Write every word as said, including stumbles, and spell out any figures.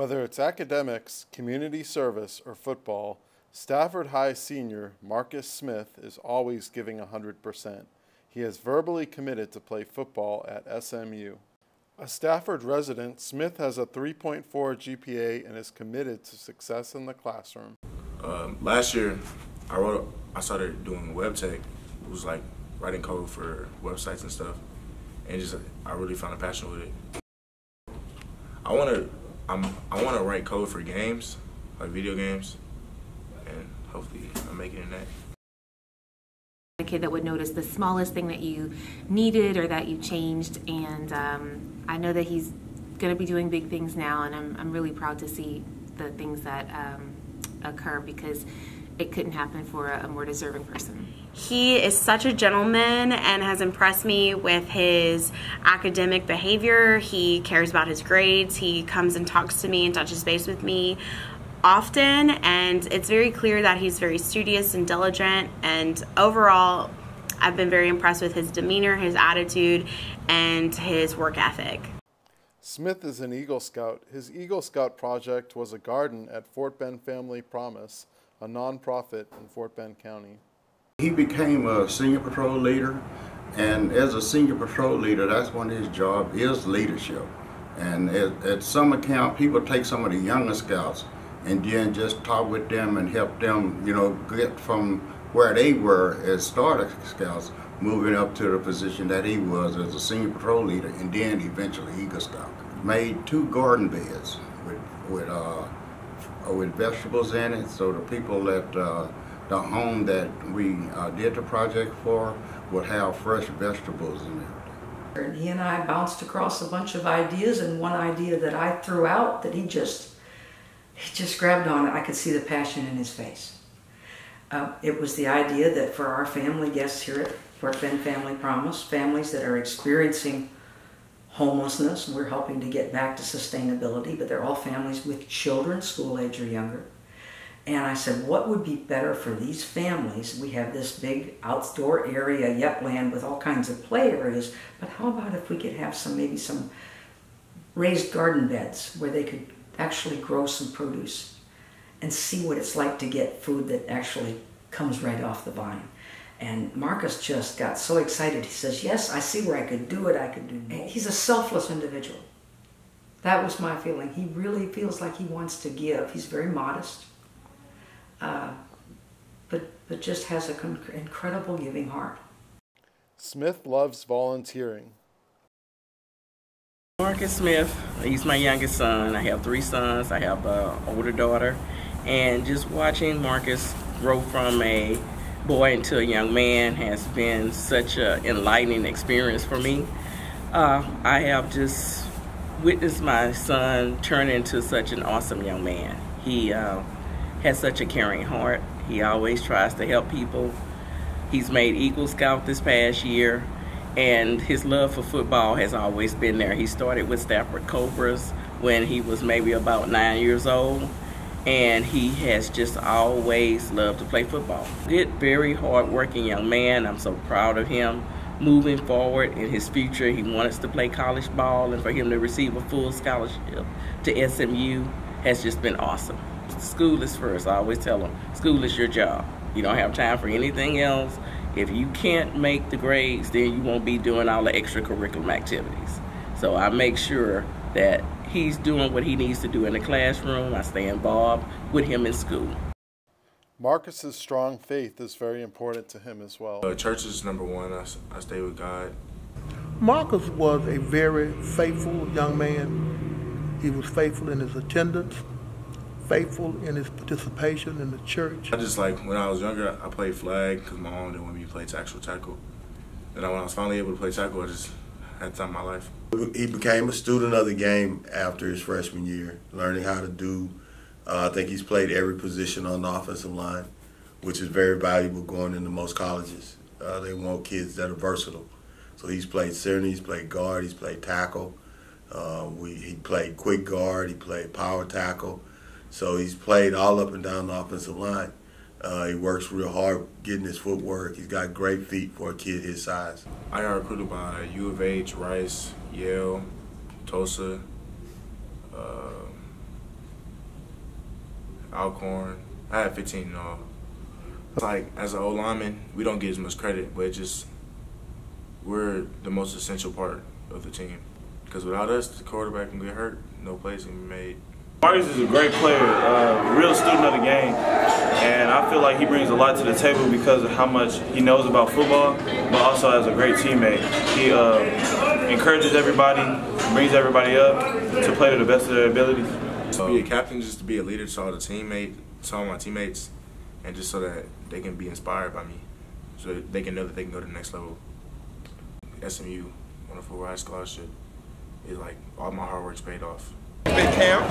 Whether it's academics, community service, or football, Stafford High senior Marcus Smith is always giving one hundred percent. He has verbally committed to play football at S M U. A Stafford resident, Smith has a three point four G P A and is committed to success in the classroom. Um, last year, I wrote, I started doing web tech. It was like writing code for websites and stuff, and just I really found a passion with it. I want to, I'm, I want to write code for games, like video games, and hopefully I make it in that. A kid that would notice the smallest thing that you needed or that you changed, and um, I know that he's going to be doing big things now, and I'm, I'm really proud to see the things that um, occur, because it couldn't happen for a, a more deserving person. He is such a gentleman and has impressed me with his academic behavior. He cares about his grades. He comes and talks to me and touches base with me often, and it's very clear that he's very studious and diligent, and overall I've been very impressed with his demeanor, his attitude, and his work ethic. Smith is an Eagle Scout. His Eagle Scout project was a garden at Fort Bend Family Promise, a nonprofit in Fort Bend County. He became a senior patrol leader, and as a senior patrol leader, that's one of his jobs, is leadership. And at, at summer camp, people take some of the younger scouts and then just talk with them and help them, you know, get from where they were as starter scouts, moving up to the position that he was as a senior patrol leader, and then eventually Eagle Scout. Made two garden beds with with uh, with vegetables in it, so the people that uh, the home that we uh, did the project for would have fresh vegetables in it. And he and I bounced across a bunch of ideas, and one idea that I threw out that he just He just grabbed on it. I could see the passion in his face. Uh, it was the idea that for our family guests here at Fort Bend Family Promise, families that are experiencing homelessness, and we're helping to get back to sustainability, but they're all families with children, school age or younger. And I said, what would be better for these families? We have this big outdoor area, yet land with all kinds of play areas, but how about if we could have some, maybe some raised garden beds where they could actually grow some produce and see what it's like to get food that actually comes right off the vine. And Marcus just got so excited. He says, yes, I see where I could do it, I could do it. He's a selfless individual. That was my feeling. He really feels like he wants to give. He's very modest, uh, but, but just has an incredible giving heart. Smith loves volunteering. Marcus Smith, he's my youngest son. I have three sons, I have an older daughter, and just watching Marcus grow from a boy into a young man has been such an enlightening experience for me. Uh, I have just witnessed my son turn into such an awesome young man. He uh, has such a caring heart. He always tries to help people. He's made Eagle Scout this past year. And his love for football has always been there. He started with Stafford Cobras when he was maybe about nine years old, and he has just always loved to play football. Good, very hard-working young man. I'm so proud of him. Moving forward in his future, he wants to play college ball, and for him to receive a full scholarship to S M U has just been awesome. School is first. I always tell him, school is your job. You don't have time for anything else. If you can't make the grades, then you won't be doing all the extracurricular activities. So I make sure that he's doing what he needs to do in the classroom. I stay involved with him in school. Marcus's strong faith is very important to him as well. Uh, church is number one. I, I stay with God. Marcus was a very faithful young man. He was faithful in his attendance, faithful in his participation in the church. I just like, when I was younger, I played flag because my mom didn't want me to play actual tackle. And when I was finally able to play tackle, I just had the time of my life. He became a student of the game after his freshman year, learning how to do, uh, I think he's played every position on the offensive line, which is very valuable going into most colleges. Uh, they want kids that are versatile. So he's played center, he's played guard, he's played tackle. Uh, we, he played quick guard, he played power tackle. So he's played all up and down the offensive line. Uh, he works real hard getting his footwork. He's got great feet for a kid his size. I got recruited by U of H, Rice, Yale, Tulsa, uh, Alcorn. I had fifteen in all. Like, as an old lineman, we don't get as much credit, but it just, we're the most essential part of the team. Because without us, the quarterback can get hurt, no plays can be made. Marcus is a great player, uh, real student of the game, and I feel like he brings a lot to the table because of how much he knows about football, but also as a great teammate. He uh, encourages everybody, brings everybody up to play to the best of their abilities. To be a captain, just to be a leader to all the teammate, to all my teammates, and just so that they can be inspired by me, so that they can know that they can go to the next level. S M U, wonderful Rice scholarship, is like all my hard work's paid off. Big camp.